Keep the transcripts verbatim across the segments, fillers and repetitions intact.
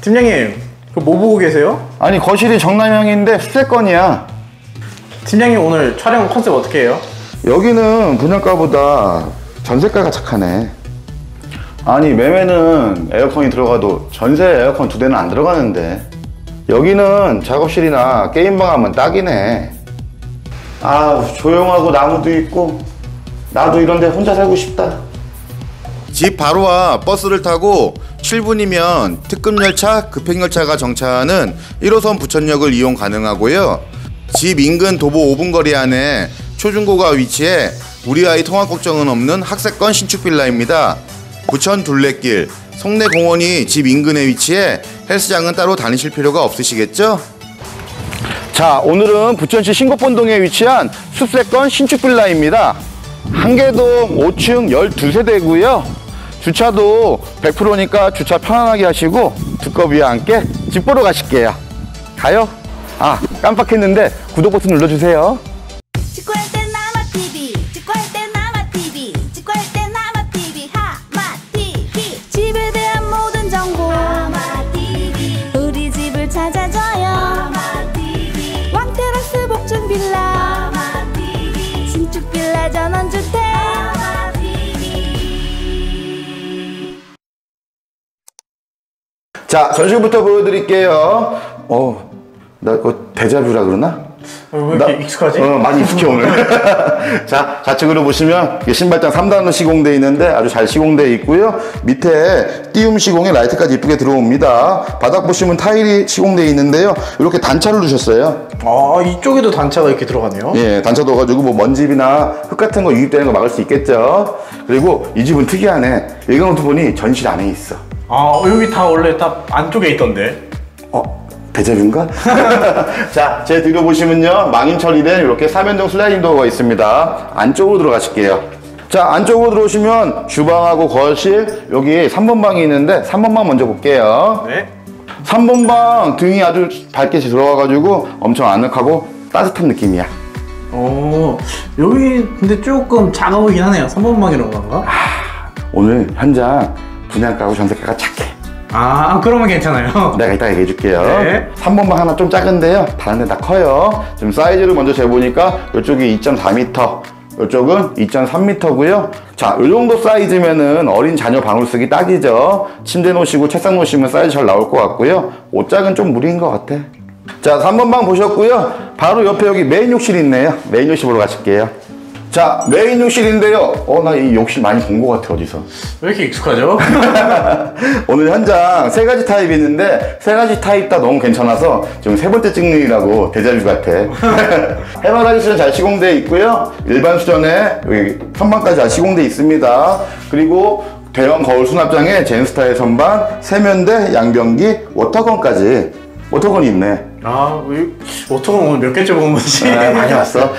팀장님, 그거 뭐 보고 계세요? 아니, 거실이 정남향인데 수세권이야. 팀장님, 오늘 촬영 컨셉 어떻게 해요? 여기는 분양가보다 전세가가 착하네. 아니, 매매는 에어컨이 들어가도 전세 에어컨 두 대는 안 들어가는데 여기는 작업실이나 게임방 하면 딱이네. 아, 조용하고 나무도 있고 나도 이런데 혼자 살고 싶다. 집 바로 와 버스를 타고 칠 분이면 특급열차, 급행열차가 정차하는 일 호선 부천역을 이용 가능하고요. 집 인근 도보 오 분 거리 안에 초중고가 위치해 우리와의 통화 걱정은 없는 학세권 신축빌라입니다. 부천 둘레길, 송내공원이 집 인근에 위치해 헬스장은 따로 다니실 필요가 없으시겠죠? 자, 오늘은 부천시 신곡본동에 위치한 숲세권 신축빌라입니다. 한 개동 오 층 열두 세대고요. 주차도 백 퍼센트니까 주차 편안하게 하시고 두꺼비와 함께 집 보러 가실게요. 가요? 아, 깜빡했는데 구독 버튼 눌러주세요. 자, 전실부터 보여드릴게요. 어, 나 이거 데자뷰라 그러나? 왜 이렇게 나, 익숙하지? 어, 많이 익숙해 오늘. 자, 좌측으로 보시면 신발장 삼 단으로 시공되어 있는데 아주 잘 시공되어 있고요. 밑에 띄움 시공에 라이트까지 이쁘게 들어옵니다. 바닥 보시면 타일이 시공되어 있는데요. 이렇게 단차를 두셨어요. 아, 이쪽에도 단차가 이렇게 들어가네요. 예, 단차 넣어가지고 뭐 먼지나 흙 같은 거 유입되는 거 막을 수 있겠죠. 그리고 이 집은 특이하네. 일광노트 보니 전실 안에 있어. 아, 여기 다 원래 다 안쪽에 있던데. 어? 데자뷰인가? 자, 제 뒤로 보시면요, 망임 처리된 이렇게 삼 연동 슬라이딩 도어가 있습니다. 안쪽으로 들어가실게요. 자, 안쪽으로 들어오시면 주방하고 거실, 여기 삼 번 방이 있는데 삼 번 방 먼저 볼게요. 네. 삼 번 방 등이 아주 밝게 들어가가지고 엄청 아늑하고 따뜻한 느낌이야. 오, 여기 근데 조금 작아 보이긴 하네요. 삼 번 방이라고 그런가? 아, 오늘 현장 분양가하고 전세가가 착해. 아, 그러면 괜찮아요. 내가 이따 얘기해 줄게요. 네. 삼 번 방 하나 좀 작은데요, 다른 데는 다 커요. 지금 사이즈를 먼저 재보니까 이쪽이 이 점 사 미터, 이쪽은 이 점 삼 미터고요 자, 이 정도 사이즈면은 어린 자녀 방으로 쓰기 딱이죠. 침대 놓으시고 책상 놓으시면 사이즈 잘 나올 것 같고요. 옷장은 좀 무리인 것 같아. 자, 삼 번 방 보셨고요. 바로 옆에 여기 메인 욕실이 있네요. 메인 욕실 보러 가실게요. 자, 메인 욕실인데요. 어, 나 이 욕실 많이 본 것 같아. 어디서 왜 이렇게 익숙하죠? 오늘 현장 세 가지 타입이 있는데 세 가지 타입 다 너무 괜찮아서 지금 세 번째 찍는이라고 데자뷰 같아. 해발 화장실은 잘 시공되어 있고요. 일반 수전에 여기 선반까지 잘 시공되어 있습니다. 그리고 대형 거울 수납장에 젠스타의 선반, 세면대, 양변기, 워터건까지. 워터건이 있네. 아, 워터건 오늘 몇 개째 본 건지. 아, 많이 왔어.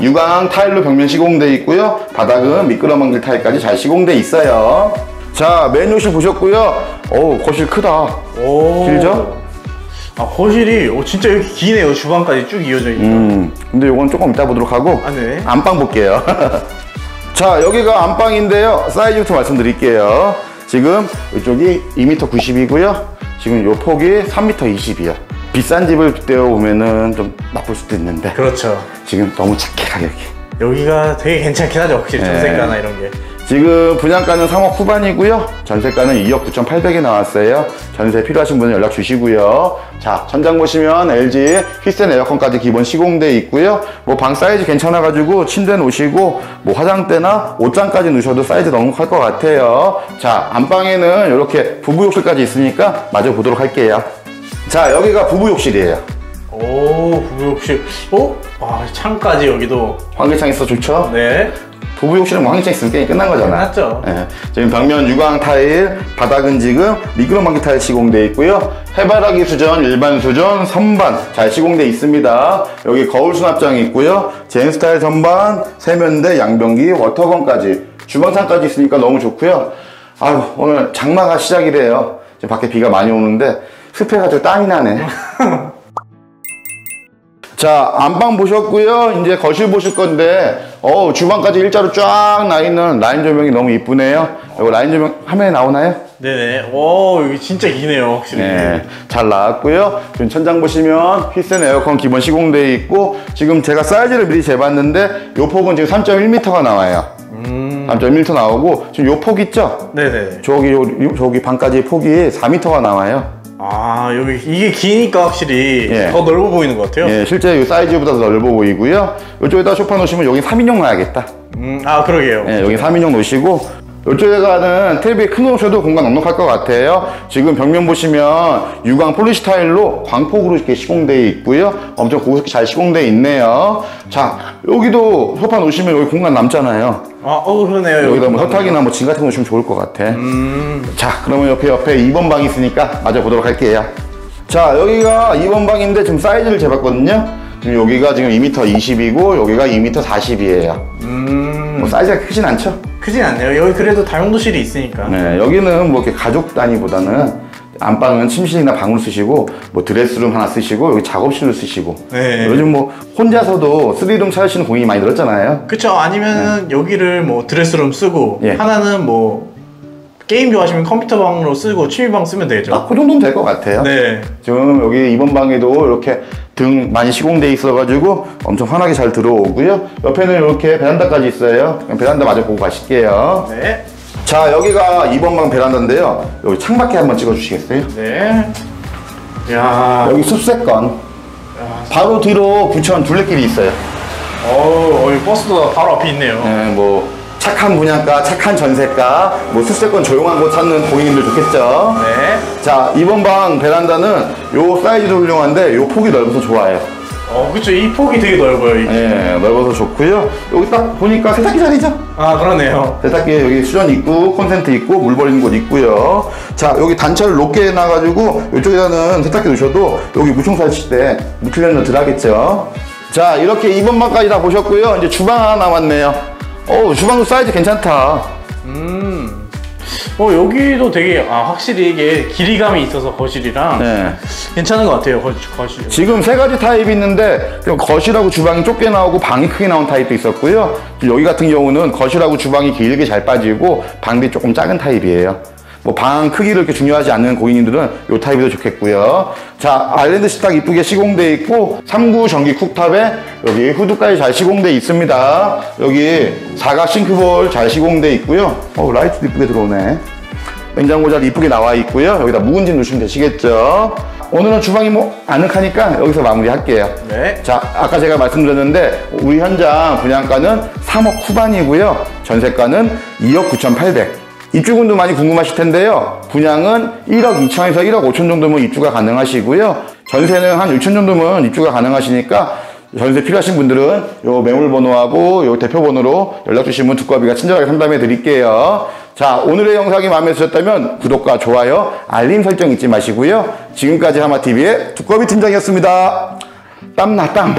유광 타일로 벽면 시공되어 있고요. 바닥은 미끄럼방지 타일까지 잘 시공되어 있어요. 자, 메인 욕실 보셨고요. 어우, 거실 크다. 오, 길죠? 아, 거실이 오, 진짜 이렇게 기네요. 주방까지 쭉 이어져 있다. 음, 근데 요건 조금 이따 보도록 하고, 아, 네. 안방 볼게요. 자, 여기가 안방인데요. 사이즈부터 말씀드릴게요. 지금 이쪽이 이 미터 구십이고요 지금 요 폭이 삼 미터 이십이요 비싼 집을 빗대어 보면은 좀 나쁠 수도 있는데, 그렇죠. 지금 너무 착해. 가격이 여기가 되게 괜찮긴 하죠. 확실히 전세가나 이런 게. 지금 분양가는 삼억 후반이고요 전세가는 이억 구천 팔백에 나왔어요. 전세 필요하신 분은 연락 주시고요. 자, 천장 보시면 엘지 휘센 에어컨까지 기본 시공되어 있고요. 뭐 방 사이즈 괜찮아가지고 침대 놓으시고 뭐 화장대나 옷장까지 놓으셔도 사이즈 넉넉할 것 같아요. 자, 안방에는 이렇게 부부 욕실까지 있으니까 마저 보도록 할게요. 자, 여기가 부부 욕실이에요. 오, 부부 욕실. 어? 아, 창까지 여기도 환기창 있어. 좋죠? 네. 부부 욕실은 뭐 환기창 있으면 게임 끝난 거잖아. 맞죠? 네. 지금 벽면 유광 타일, 바닥은 지금 미끄럼방지 타일 시공되어 있고요. 해바라기 수전, 일반 수전, 선반 잘 시공되어 있습니다. 여기 거울 수납장이 있고요. 젠스타일 선반, 세면대, 양변기, 워터건까지, 주방창까지 있으니까 너무 좋고요. 아유, 오늘 장마가 시작이래요. 지금 밖에 비가 많이 오는데 습해가지고 땀이 나네. 자, 안방 보셨고요. 이제 거실 보실 건데 어 주방까지 일자로 쫙 나 있는 라인 조명이 너무 이쁘네요. 이거 라인 조명 화면에 나오나요? 네네. 오, 여기 진짜 기네요, 확실히. 네, 잘 나왔고요. 지금 천장 보시면 휘센 에어컨 기본 시공되어 있고, 지금 제가 사이즈를 미리 재봤는데 요 폭은 지금 삼 점 일 미터가 나와요. 음... 삼 점 일 미터 나오고, 지금 요 폭 있죠? 네네. 저기 요, 저기 방까지 폭이 사 미터가 나와요. 아, 여기 이게 기니까 확실히 예. 더 넓어 보이는 것 같아요. 예, 실제 이 사이즈보다 더 넓어 보이고요. 이쪽에다 소파 놓으시면 여기 삼 인용 놔야겠다. 음, 아, 그러게요. 예, 여기 삼 인용 놓으시고, 이쪽에다가는 텔레비에 큰 거 놓으셔도 공간 넉넉할 것 같아요. 지금 벽면 보시면 유광 폴리스타일로 광폭으로 이렇게 시공되어 있고요. 엄청 고급스럽게 잘 시공되어 있네요. 자, 여기도 소파 놓으시면 여기 공간 남잖아요. 아, 어, 그러네요. 여기다 뭐 협탁이나 뭐 짐 같은 거 놓으시면 좋을 것 같아. 음... 자, 그러면 옆에 옆에 이 번 방이 있으니까 마저 보도록 할게요. 자, 여기가 이 번 방인데 지금 사이즈를 재봤거든요. 지금 여기가 지금 이 미터 이십이고 여기가 이 미터 사십이에요. 음... 뭐 사이즈가 크진 않죠? 크진 않네요. 여기 그래도 다용도실이 있으니까. 네, 여기는 뭐 이렇게 가족 단위보다는 안방은 침실이나 방으로 쓰시고, 뭐 드레스룸 하나 쓰시고, 여기 작업실로 쓰시고. 네. 요즘 뭐 혼자서도 쓰리룸 찾으시는 고객이 많이 늘었잖아요. 그쵸. 아니면은 네. 여기를 뭐 드레스룸 쓰고, 예. 하나는 뭐 게임 좋아하시면 컴퓨터 방으로 쓰고 취미방 쓰면 되죠. 아, 그 정도면 될 것 같아요. 네. 지금 여기 이번 방에도 이렇게 등 많이 시공돼 있어가지고 엄청 환하게 잘 들어오고요. 옆에는 이렇게 베란다까지 있어요. 베란다 마저 보고 가실게요. 네. 자, 여기가 이번 방 베란다인데요. 여기 창밖에 한번 찍어주시겠어요? 네. 야, 여기 숲세권. 야, 바로 뒤로 부천 둘레길이 있어요. 어, 여기 버스도 바로 앞에 있네요. 네, 뭐. 착한 분양가, 착한 전세가, 뭐 숲세권 조용한 곳 찾는 고객님들 좋겠죠? 네. 자, 이번 방 베란다는 요 사이즈도 훌륭한데 요 폭이 넓어서 좋아요. 어, 그쵸. 이 폭이 되게 넓어요. 이 네, 넓어서 좋고요. 여기 딱 보니까 세탁기 자리죠? 아, 그러네요. 세탁기에 여기 수전 있고, 콘센트 있고, 물 버리는 곳 있고요. 자, 여기 단차를 높게 놔가지고 이쪽에다는 세탁기 놓으셔도 여기 무청소 하실 때 묻히려면 들어가겠죠? 자, 이렇게 이번 방까지 다 보셨고요. 이제 주방 하나 남았네요. 어, 주방도 사이즈 괜찮다. 음. 어, 여기도 되게, 아, 확실히 이게 길이감이 있어서 거실이랑. 네. 괜찮은 것 같아요, 거, 거실. 지금 세 가지 타입이 있는데, 거실하고 주방이 좁게 나오고 방이 크게 나온 타입도 있었고요. 여기 같은 경우는 거실하고 주방이 길게 잘 빠지고, 방들이 조금 작은 타입이에요. 뭐, 방 크기를 이렇게 중요하지 않는 고객님들은 요 타입이 더 좋겠고요. 자, 아일랜드 식탁 이쁘게 시공되어 있고, 삼 구 전기 쿡탑에 여기 후드까지 잘 시공되어 있습니다. 여기 사각 싱크볼 잘 시공되어 있고요. 어, 라이트도 이쁘게 들어오네. 냉장고 잘 이쁘게 나와 있고요. 여기다 묵은집 넣으시면 되시겠죠. 오늘은 주방이 뭐 아늑하니까 여기서 마무리할게요. 네. 자, 아까 제가 말씀드렸는데 우리 현장 분양가는 삼억 후반이고요. 전세가는 이억 구천팔백. 입주금도 많이 궁금하실 텐데요. 분양은 일억 이천에서 일억 오천 정도면 입주가 가능하시고요. 전세는 한 육천 정도면 입주가 가능하시니까 전세 필요하신 분들은 요 매물번호하고 요 대표번호로 연락주시면 두꺼비가 친절하게 상담해 드릴게요. 자, 오늘의 영상이 마음에 드셨다면 구독과 좋아요, 알림 설정 잊지 마시고요. 지금까지 하마티비의 두꺼비 팀장이었습니다. 땀나 땀.